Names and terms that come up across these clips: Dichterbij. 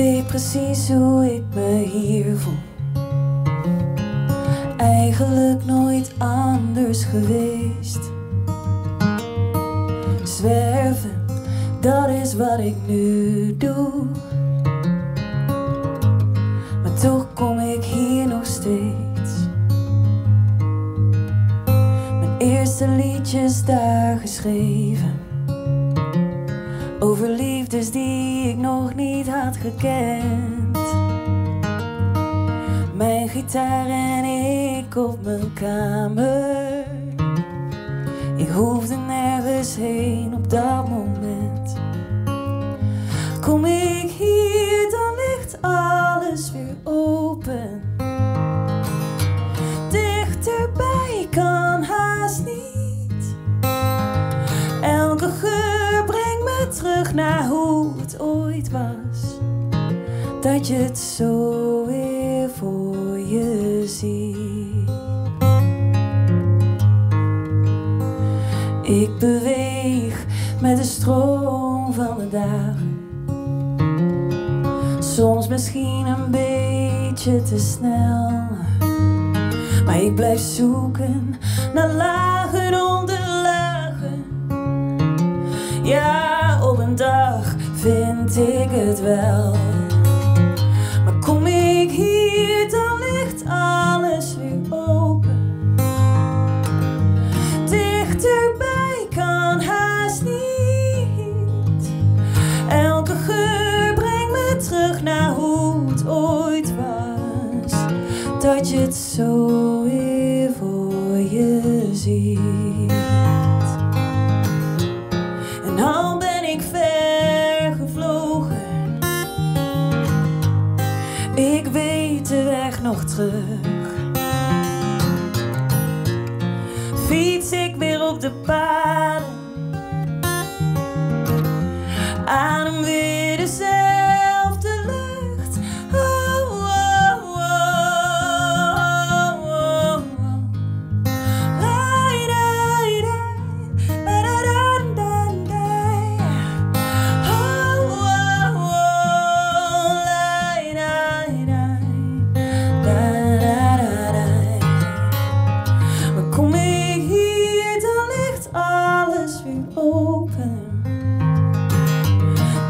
weet precies hoe ik me hier voel. Eigenlijk nooit anders geweest. Zwerven, dat is wat ik nu doe. Maar toch kom ik hier nog steeds. Mijn eerste liedje is daar geschreven. Over liefdes die ik nog niet had gekend. Mijn gitaar en ik op mijn kamer. Ik hoefde nergens heen op dat moment. Kom ik hier, dan ligt alles weer open. Dichterbij kan haast niet. Elke geur brengt me terug naar hoe het ooit was. Dat je het zo weer voor je ziet. Ik beweeg met de stroom van de dagen. Soms misschien een beetje te snel. Maar ik blijf zoeken naar lagen onder lagen. Ja, op een dag vind ik het wel. Maar kom ik hier, dan ligt alles weer open. Dichterbij kan haast niet. Elke geur brengt me terug naar hoe het ooit was. Dat je het zo weer voor je ziet. En al ben ik ver gevlogen, ik weet de weg nog terug. Fiets ik weer op de paden, adem weer dezelfde lucht. Oh, oh, oh, oh, oh. Lai, lai, lai, lai, lai, lai. Oh, oh, oh, lai, lai, lai, lai, lai, lai. Maar kom ik hier, dan ligt alles weer open.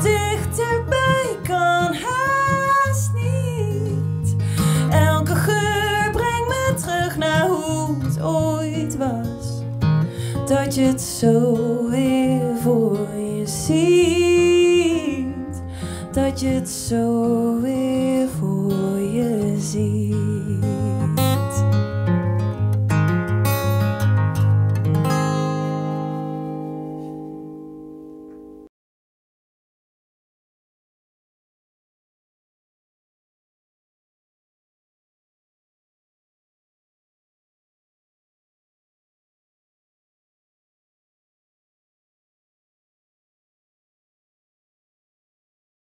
Dichterbij kan haast niet. Elke geur brengt me terug naar hoe het ooit was. Dat je het zo weer voor je ziet. Dat je het zo weer voor je ziet.